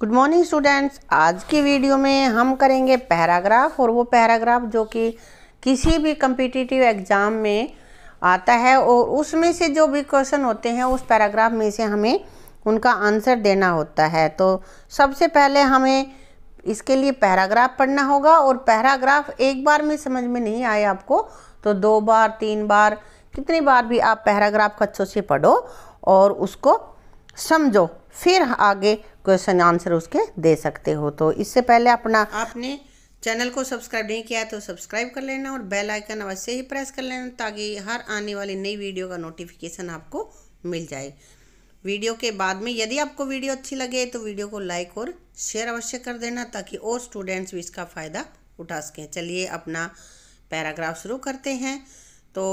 Good morning students. आज की video में हम करेंगे पैराग्राफ, और वो पैराग्राफ जो कि किसी भी कम्पिटिटिव एग्ज़ाम में आता है और उसमें से जो भी क्वेश्चन होते हैं उस पैराग्राफ में से हमें उनका आंसर देना होता है। तो सबसे पहले हमें इसके लिए पैराग्राफ पढ़ना होगा, और पैराग्राफ एक बार में समझ में नहीं आए आपको तो दो बार, तीन बार, कितनी बार भी आप पैराग्राफ को अच्छे से पढ़ो और उसको समझो, फिर आगे क्वेश्चन आंसर उसके दे सकते हो। तो इससे पहले आपने चैनल को सब्सक्राइब नहीं किया है तो सब्सक्राइब कर लेना और बेल आइकन अवश्य ही प्रेस कर लेना ताकि हर आने वाली नई वीडियो का नोटिफिकेशन आपको मिल जाए। वीडियो के बाद में यदि आपको वीडियो अच्छी लगे तो वीडियो को लाइक और शेयर अवश्य कर देना ताकि और स्टूडेंट्स भी इसका फ़ायदा उठा सकें। चलिए अपना पैराग्राफ शुरू करते हैं। तो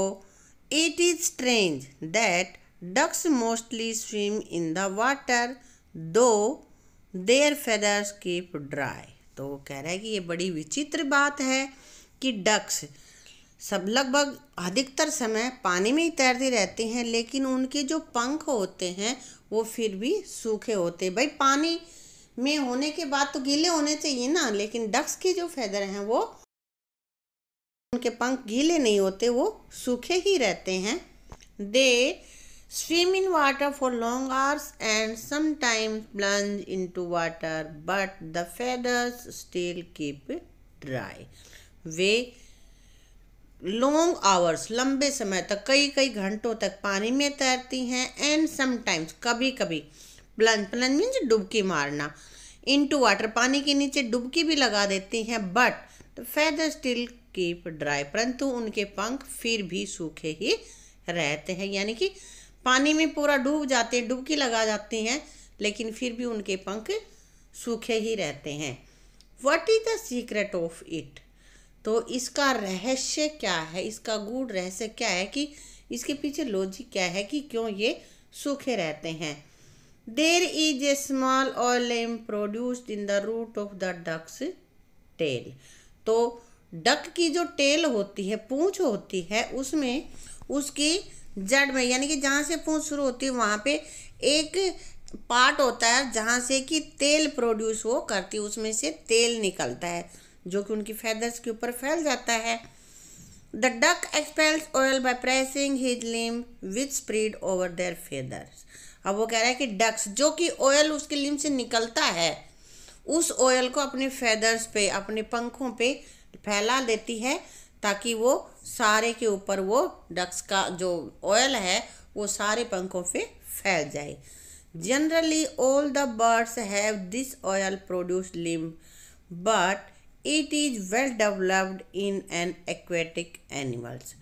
it is strange that ducks mostly swim in the water, though their feathers keep dry। तो कह रहा है कि ये बड़ी विचित्र बात है कि डक्स सब लगभग अधिकतर समय पानी में ही तैरते रहते हैं, लेकिन उनके जो पंख होते हैं वो फिर भी सूखे होते हैं। भाई पानी में होने के बाद तो गीले होने चाहिए ना, लेकिन डक्स के जो फेदर हैं वो उनके पंख गीले नहीं होते, वो सूखे ही रहते हैं। दे swim in water for long hours and sometimes plunge into water, but the feathers still keep dry। Way long hours लंबे समय तक, कई कई घंटों तक पानी में तैरती हैं। and sometimes कभी कभी, plunge means डुबकी मारना, into water पानी के नीचे डुबकी भी लगा देती हैं। but the feathers still keep dry, परंतु उनके पंख फिर भी सूखे ही रहते हैं। यानी कि पानी में पूरा डूब जाते हैं, डुबकी लगा जाती हैं, लेकिन फिर भी उनके पंख सूखे ही रहते हैं। What is the secret of it? तो इसका रहस्य क्या है, इसका गूढ़ रहस्य क्या है, कि इसके पीछे लॉजिक क्या है कि क्यों ये सूखे रहते हैं। There is a small oleum produced in the root of the ducks tail. तो डक की जो टेल होती है, पूँछ होती है, उसमें उसकी जड़ में, यानी कि जहाँ से पूँछ शुरू होती है वहाँ पे एक पार्ट होता है जहाँ से कि तेल प्रोड्यूस वो करती है, उसमें से तेल निकलता है जो कि उनकी फैदर्स के ऊपर फैल जाता है। The duck expels oil by pressing his limb which spread over their feathers. अब वो कह रहा है कि डक्स जो कि ऑयल उसके लिम्ब से निकलता है उस ऑयल को अपने फैदर्स पे, अपने पंखों पे फैला देती है ताकि वो सारे के ऊपर, वो डक्स का जो ऑयल है वो सारे पंखों पे फैल जाए। Generally all the birds have this oil produced limb but it is well developed in an aquatic animals.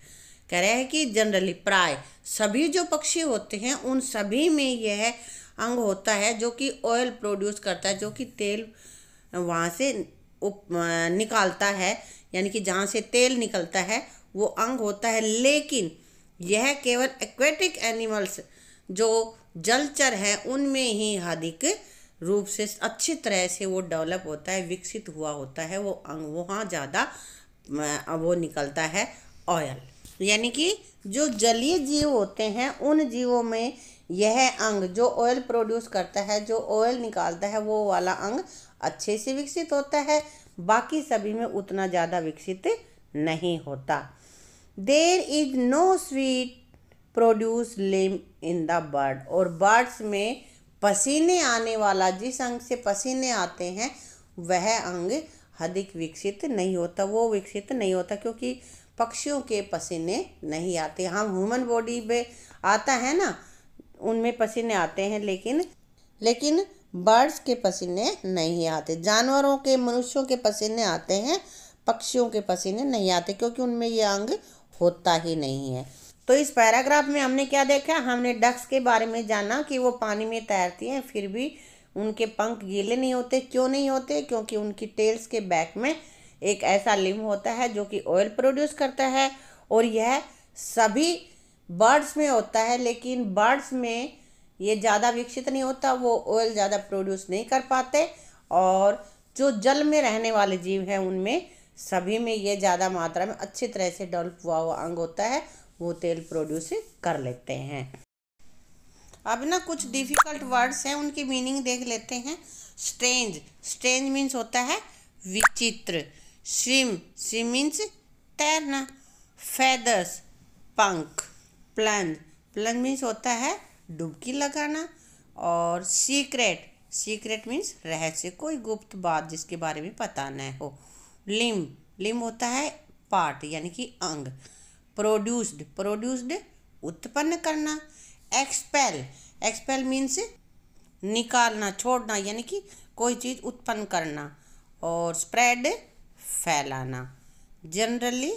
कह रहे हैं कि जनरली प्राय सभी जो पक्षी होते हैं उन सभी में यह अंग होता है जो कि ऑयल प्रोड्यूस करता है, जो कि तेल वहाँ से निकालता है, यानी कि जहाँ से तेल निकलता है वो अंग होता है। लेकिन यह केवल एक्वेटिक एनिमल्स जो जलचर हैं उनमें ही अधिक रूप से अच्छी तरह से वो डेवलप होता है, विकसित हुआ होता है वो अंग, वहाँ ज़्यादा वो निकलता है ऑयल। यानी कि जो जलीय जीव होते हैं उन जीवों में यह अंग जो ऑयल प्रोड्यूस करता है, जो ऑयल निकालता है, वो वाला अंग अच्छे से विकसित होता है, बाकी सभी में उतना ज़्यादा विकसित नहीं होता। There is no sweet produce limb in the bird. और बर्ड्स में पसीने आने वाला, जिस अंग से पसीने आते हैं वह अंग अधिक विकसित नहीं होता, वो विकसित नहीं होता, क्योंकि पक्षियों के पसीने नहीं आते। हम ह्यूमन बॉडी में आता है ना, उनमें पसीने आते हैं, लेकिन बर्ड्स के पसीने नहीं आते। जानवरों के, मनुष्यों के पसीने आते हैं, पक्षियों के पसीने नहीं आते, क्योंकि उनमें ये अंग होता ही नहीं है। तो इस पैराग्राफ में हमने क्या देखा, हमने डक्स के बारे में जाना कि वो पानी में तैरती हैं फिर भी उनके पंख गीले नहीं होते। क्यों नहीं होते? क्योंकि उनकी टेल्स के बैक में एक ऐसा लिम्ब होता है जो कि ऑयल प्रोड्यूस करता है, और यह सभी बर्ड्स में होता है, लेकिन बर्ड्स में ये ज़्यादा विकसित नहीं होता, वो ऑयल ज़्यादा प्रोड्यूस नहीं कर पाते। और जो जल में रहने वाले जीव हैं उनमें सभी में ये ज़्यादा मात्रा में अच्छी तरह से डेवलप हुआ अंग होता है, वो तेल प्रोड्यूस कर लेते हैं। अब ना कुछ डिफ़िकल्ट वर्ड्स हैं, उनकी मीनिंग देख लेते हैं। स्ट्रेंज, स्ट्रेंज मीन्स होता है विचित्र। स्विम, स्विम मीन्स तैरना। फैदर्स, पंख। प्लंज, प्लंज मीन्स होता है डुबकी लगाना। और सीक्रेट, सीक्रेट मीन्स रहस्य, कोई गुप्त बात जिसके बारे में पता न हो। लिम्ब, लिम्ब होता है पार्ट यानी कि अंग। प्रोड्यूस्ड, प्रोड्यूस्ड उत्पन्न करना। एक्सपेल, एक्सपेल मीन्स निकालना, छोड़ना यानी कि कोई चीज़ उत्पन्न करना। और स्प्रेड फैलाना। जनरली,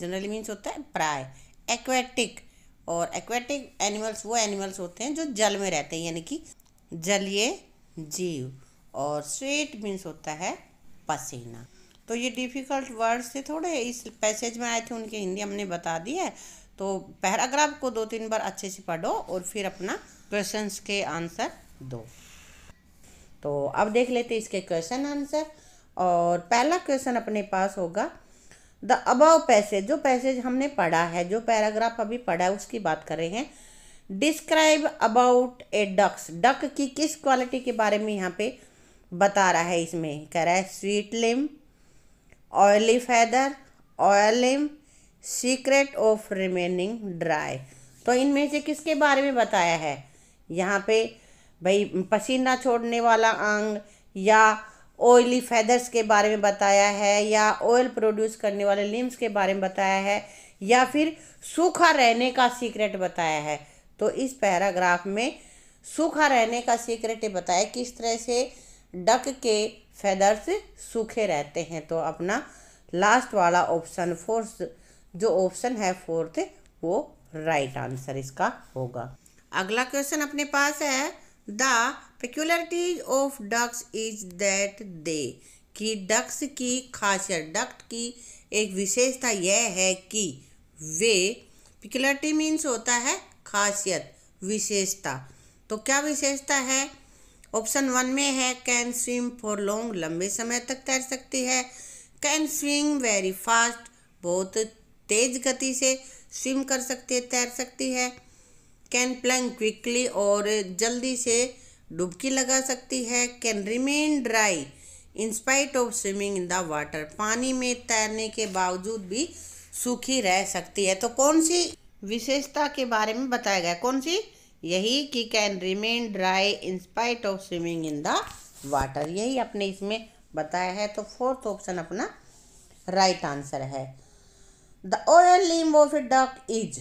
जनरली मीन्स होता है प्राय। एक्वेटिक, और एक्वेटिक एनिमल्स वो एनिमल्स होते हैं जो जल में रहते हैं यानी कि जलीय जीव। और स्वेट मीन्स होता है पसीना। तो ये डिफ़िकल्ट वर्ड्स थे थोड़े, इस पैसेज में आए थे, उनकी हिंदी हमने बता दी है। तो पैराग्राफ को 2-3 बार अच्छे से पढ़ो और फिर अपना क्वेश्चंस के आंसर दो। तो अब देख लेते हैं इसके क्वेश्चन आंसर। और पहला क्वेश्चन अपने पास होगा द अबव पैसेज, जो पैसेज हमने पढ़ा है, जो पैराग्राफ अभी पढ़ा है उसकी बात कर रहे हैं। Describe about a ducks, duck की किस क्वालिटी के बारे में यहाँ पे बता रहा है। इसमें कह रहा है sweet limb, oily feather, oil limb, secret of remaining dry. तो इनमें से किसके बारे में बताया है यहाँ पे भाई? पसीना छोड़ने वाला अंग, या ऑयली फैदर्स के बारे में बताया है, या ऑयल प्रोड्यूस करने वाले लिम्ब्स के बारे में बताया है, या फिर सूखा रहने का सीक्रेट बताया है। तो इस पैराग्राफ में सूखा रहने का सीक्रेट बताया, किस तरह से डक के फैदर्स सूखे रहते हैं। तो अपना लास्ट वाला ऑप्शन फोर्थ, जो ऑप्शन है फोर्थ, वो राइट आंसर इसका होगा। अगला क्वेश्चन अपने पास है the peculiarities of ducks is that they, कि डक्स की खासियत, डक की एक विशेषता यह है कि वे, पेक्यूलरिटी मीन्स होता है खासियत, विशेषता। तो क्या विशेषता है? ऑप्शन 1 में है कैन स्विम फॉर लॉन्ग, लंबे समय तक तैर सकती है। कैन स्विम वेरी फास्ट, बहुत तेज गति से स्विम कर सकती है, तैर सकती है। कैन प्लंग क्विकली, और जल्दी से डुबकी लगा सकती है। Can remain dry in spite of swimming in the water, पानी में तैरने के बावजूद भी सूखी रह सकती है। तो कौन सी विशेषता के बारे में बताया गया, कौन सी? यही कि can remain dry in spite of swimming in the water, यही अपने इसमें बताया है। तो फोर्थ ऑप्शन अपना राइट आंसर है। The oil limb of a duck is,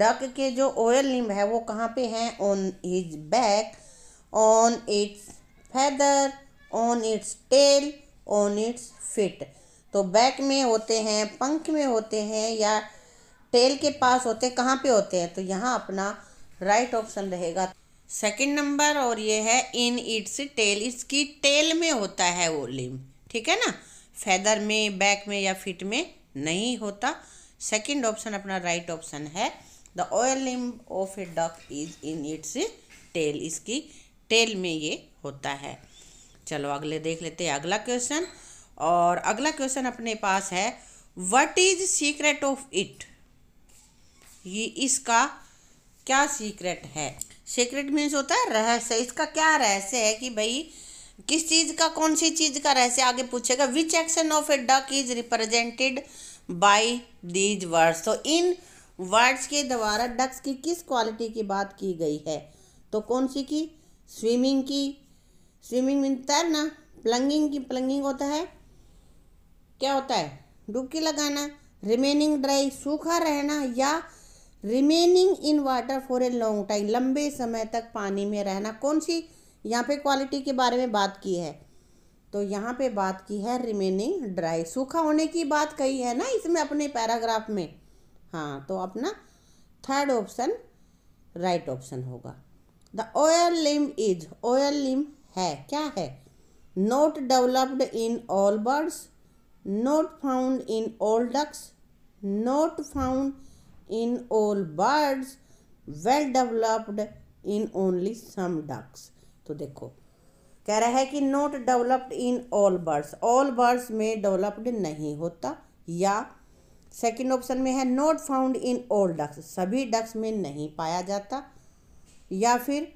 duck के जो ऑयल लिम्ब है वो कहाँ पे हैं? On is back, on its feather, on its tail, on its feet. तो बैक में होते हैं, पंख में होते हैं, या टेल के पास होते हैं, कहाँ पे होते हैं? तो यहाँ अपना राइट ऑप्शन रहेगा सेकंड नंबर, और ये है इन इट्स टेल, इसकी टेल में होता है वो लिम्ब, ठीक है ना, फैदर में, बैक में या फिट में नहीं होता। सेकंड ऑप्शन अपना राइट ऑप्शन है। The oil limb of a duck is in its tail, इसकी टेल में ये होता है। चलो अगले देख लेते हैं अगला क्वेश्चन। और अगला क्वेश्चन अपने पास है what is secret of it, ये इसका क्या सीक्रेट है? सीक्रेट मीन्स होता है रहस्य। इसका क्या रहस्य है कि भाई किस चीज़ का, कौन सी चीज़ का रहस्य? आगे पूछेगा which action of a duck is represented by these words, तो इन वर्ड्स के द्वारा डक्स की किस क्वालिटी की बात की गई है? तो कौन सी की? स्विमिंग की, स्विमिंग मीन तैरना। प्लंगिंग की, प्लंगिंग होता है क्या होता है? डुबकी लगाना। रिमेनिंग ड्राई, सूखा रहना। या remaining in water for a long time, लंबे समय तक पानी में रहना। कौन सी यहाँ पे क्वालिटी के बारे में बात की है? तो यहाँ पे बात की है रिमेनिंग ड्राई, सूखा होने की बात कही है ना इसमें अपने पैराग्राफ में। हाँ, तो अपना थर्ड ऑप्शन राइट ऑप्शन होगा। The oil limb is, oil limb है क्या है? Not developed in all birds, not found in all ducks, not found in all birds, well developed in only some ducks. तो देखो कह रहा है कि not developed in all birds, all birds में डेवलप्ड नहीं होता। या सेकंड ऑप्शन में है not found in all ducks, सभी डक्स में नहीं पाया जाता। या फिर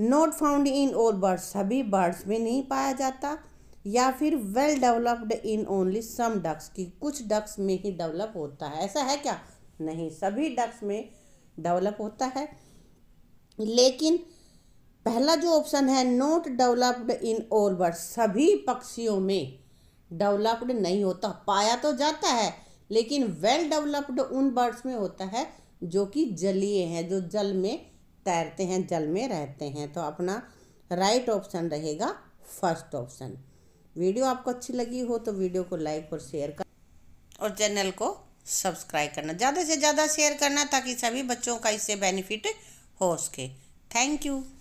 not found in all birds, सभी बर्ड्स में नहीं पाया जाता, या फिर well developed in only some ducks, कि कुछ डक्स में ही डेवलप होता है। ऐसा है क्या? नहीं, सभी डक्स में डेवलप होता है। लेकिन पहला जो ऑप्शन है not developed in all birds, सभी पक्षियों में डेवलप्ड नहीं होता, पाया तो जाता है लेकिन वेल डेवलप्ड उन बर्ड्स में होता है जो कि जलीय हैं, जो जल में तैरते हैं, जल में रहते हैं। तो अपना राइट ऑप्शन रहेगा फर्स्ट ऑप्शन। वीडियो आपको अच्छी लगी हो तो वीडियो को लाइक और शेयर करना और चैनल को सब्सक्राइब करना, ज़्यादा से ज़्यादा शेयर करना ताकि सभी बच्चों का इससे बेनिफिट हो सके। Thank you.